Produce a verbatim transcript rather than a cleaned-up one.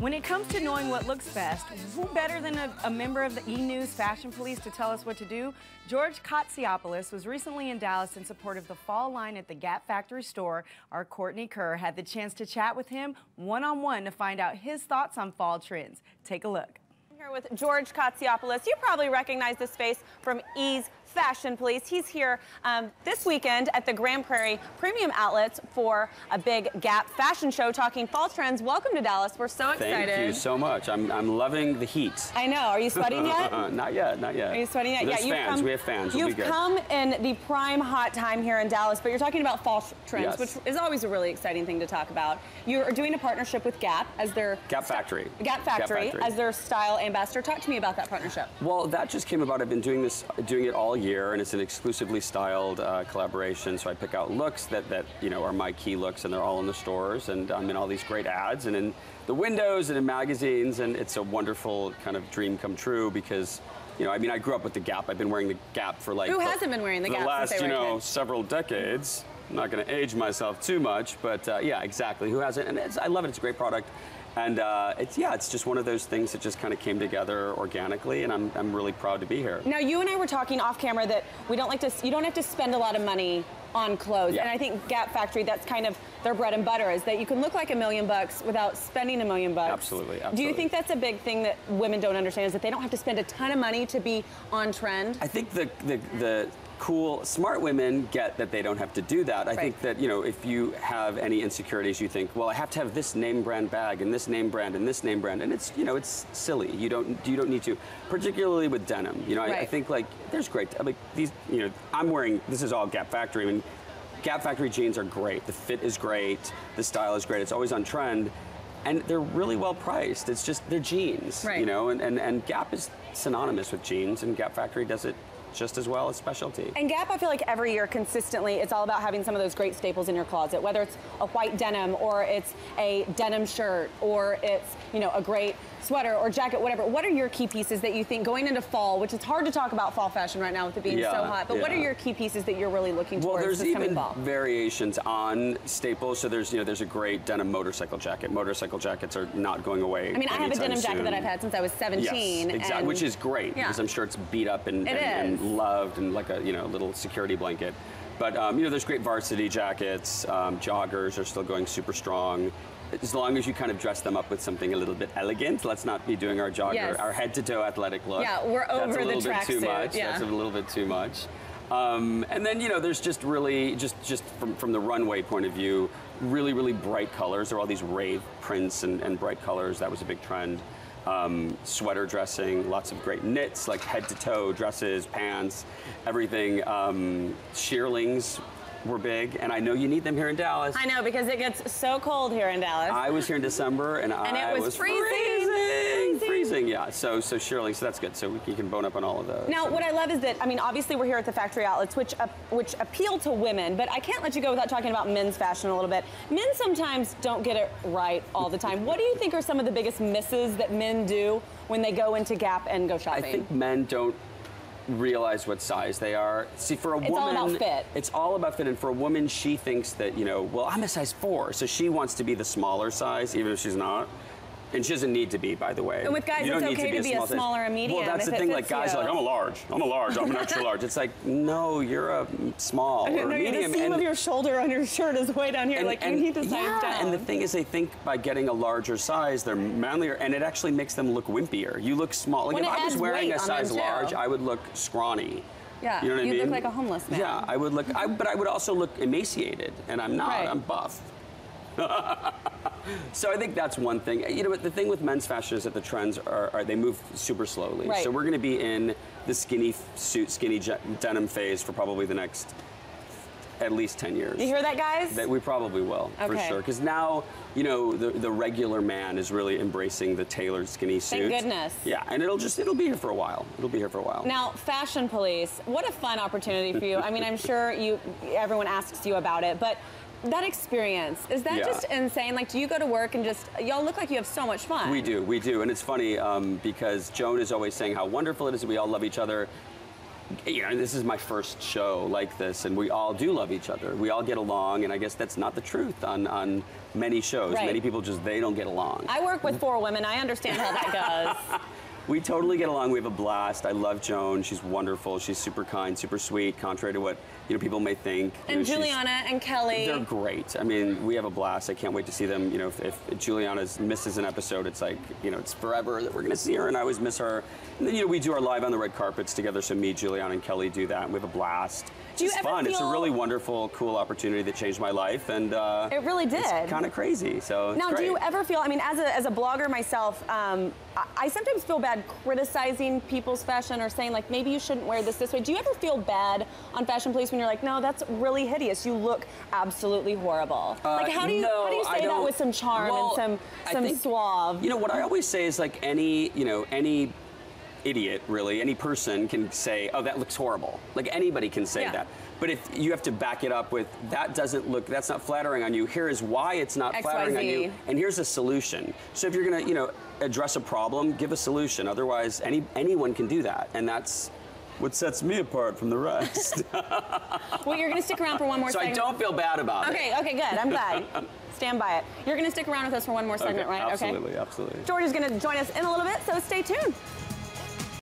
When it comes to knowing what looks best, who better than a, a member of the E! News Fashion Police to tell us what to do? George Kotsiopoulos was recently in Dallas in support of the fall line at the Gap Factory store. Our Courtney Kerr had the chance to chat with him one-on-one to find out his thoughts on fall trends. Take a look. Here with George Kotsiopoulos. You probably recognize this face from E! Fashion Police. He's here um, this weekend at the Grand Prairie Premium Outlets for a big Gap fashion show talking fall trends. Welcome to Dallas. We're so excited. Thank you so much. I'm, I'm loving the heat. I know. Are you sweating yet? Not yet. Not yet. Are you sweating yet? There's yeah, you've fans. Come, we have fans. You've come in the prime hot time here in Dallas, but you're talking about fall trends, yes, which is always a really exciting thing to talk about. You're doing a partnership with Gap as their... Gap Factory. Gap Factory, Gap Factory as their style ambassador. Talk to me about that partnership. Well, that just came about. I've been doing this, doing it all year. year, and it's an exclusively styled uh, collaboration, so I pick out looks that, that you know are my key looks, and they're all in the stores, and I'm in all these great ads and in the windows and in magazines, and it's a wonderful kind of dream come true because you know, I mean, I grew up with the Gap. I've been wearing the Gap for like... Who hasn't been wearing the Gap? The last, you know, several decades. I'm not going to age myself too much, but uh, yeah, exactly. Who hasn't? And it's, I love it. It's a great product. And uh, it's, yeah, it's just one of those things that just kind of came together organically, and I'm, I'm really proud to be here. Now, you and I were talking off camera that we don't like to, you don't have to spend a lot of money on clothes, yeah, and I think Gap Factory, that's kind of their bread and butter, is that you can look like a million bucks without spending a million bucks. Absolutely, absolutely. Do you think that's a big thing that women don't understand, is that they don't have to spend a ton of money to be on trend? I think the, the, the cool, smart women get that they don't have to do that. I right. think that, you know, if you have any insecurities, you think, well, I have to have this name brand bag and this name brand and this name brand, and it's, you know, it's silly. You don't, you don't need to, particularly with denim. You know, right. I, I think, like, there's great, I mean, these, you know, I'm wearing, this is all Gap Factory. I mean, Gap Factory jeans are great. The fit is great. The style is great. It's always on trend. And they're really well priced. It's just, they're jeans, right. you know, and, and, and Gap is synonymous with jeans, and Gap Factory does it just as well as specialty. And Gap, I feel like every year consistently, it's all about having some of those great staples in your closet, whether it's a white denim or it's a denim shirt or it's, you know, a great sweater or jacket, whatever. What are your key pieces that you think going into fall, which it's hard to talk about fall fashion right now with it being yeah, so hot, but yeah. what are your key pieces that you're really looking towards? Well, there's even fall variations on staples. So there's, you know, there's a great denim motorcycle jacket. Motorcycle jackets are not going away. I mean, I have a denim soon. jacket that I've had since I was seventeen. Yes, exactly, and which is great yeah. because I'm sure it's beat up and, it and, and loved and like a, you know, little security blanket. But, um, you know, there's great varsity jackets. Um, joggers are still going super strong. As long as you kind of dress them up with something a little bit elegant. Let's not be doing our jogger, yes. our head-to-toe athletic look. Yeah, we're over the tracksuit. That's a little bit too much. Yeah. That's a little bit too much. Um, and then, you know, there's just really, just, just from, from the runway point of view, really, really bright colors. There were all these rave prints and, and bright colors. That was a big trend. Um, sweater dressing, lots of great knits, like head-to-toe dresses, pants, everything. Um, shearlings were big, and I know you need them here in Dallas. I know, because it gets so cold here in Dallas. I was here in December, and, and I it was, was freezing. Freezing, freezing, freezing, yeah. So, so surely, so that's good. So we, you can bone up on all of those. Now, so what I love is that, I mean, obviously we're here at the factory outlets, which uh, which appeal to women, but I can't let you go without talking about men's fashion a little bit. Men sometimes don't get it right all the time. What do you think are some of the biggest misses that men do when they go into Gap and go shopping? I think men don't realize what size they are. See, for a woman, it's all about fit. It's all about fit, and for a woman, she thinks that, you know, well, I'm a size four, so she wants to be the smaller size, even if she's not. And she doesn't need to be, by the way. And with guys, it's okay to be a smaller or medium. Well, that's the thing. Like, guys are like, I'm a large. I'm a large. I'm an extra large. It's like, no, you're a small or a medium. The seam of your shoulder on your shirt is way down here. Like, you need to size down. And the thing is, they think by getting a larger size, they're manlier, and it actually makes them look wimpier. You look small. Like, if I was wearing a size large, I would look scrawny. Yeah, you know what I mean? You look like a homeless man. Yeah, I would look, I, but I would also look emaciated, and I'm not. I'm buff. So I think that's one thing. You know, the thing with men's fashion is that the trends are, are they move super slowly. Right. So we're going to be in the skinny suit, skinny denim phase for probably the next at least ten years. You hear that, guys? That we probably will, okay. for sure. Because now, you know, the, the regular man is really embracing the tailored skinny suit. Thank goodness. Yeah, and it'll just, it'll be here for a while. It'll be here for a while. Now, Fashion Police, what a fun opportunity for you. I mean, I'm sure you, everyone asks you about it, but that experience, is that yeah. just insane? Like, do you go to work and just, y'all look like you have so much fun. We do, we do. And it's funny um, because Joan is always saying how wonderful it is that we all love each other. you know, this is my first show like this, and we all do love each other. We all get along, and I guess that's not the truth on, on many shows. Right. Many people just, they don't get along. I work with four women. I understand how that goes. We totally get along. We have a blast. I love Joan. She's wonderful. She's super kind, super sweet, contrary to what, you know, people may think. And you know, Juliana and Kelly. They're great. I mean, we have a blast. I can't wait to see them. You know, if, if Juliana misses an episode, it's like, you know, it's forever that we're going to see her, and I always miss her. And then, you know, we do our live on the red carpets together, so me, Juliana, and Kelly do that, and we have a blast. Do you it's ever fun. Feel... It's a really wonderful, cool opportunity that changed my life, and uh, it really did. It's kind of crazy. So it's now, great. Do you ever feel? I mean, as a as a blogger myself, um, I, I sometimes feel bad criticizing people's fashion or saying like maybe you shouldn't wear this this way. Do you ever feel bad on Fashion Police when you're like, no, that's really hideous. You look absolutely horrible. Uh, like how do you no, how do you say that with some charm well, and some some think, suave? You know what I always say is like any you know any. idiot, really, any person can say, oh, that looks horrible. Like anybody can say yeah. that. But if you have to back it up with, that doesn't look, that's not flattering on you, here is why it's not X Y Z. Flattering on you, and here's a solution. So if you're gonna, you know, address a problem, give a solution. Otherwise, any anyone can do that, and that's what sets me apart from the rest. Well, you're gonna stick around for one more so segment. So I don't feel bad about okay, it. Okay, okay, good, I'm glad. Stand by it. You're gonna stick around with us for one more segment, okay, right? Absolutely, okay. Absolutely. George is gonna join us in a little bit, so stay tuned.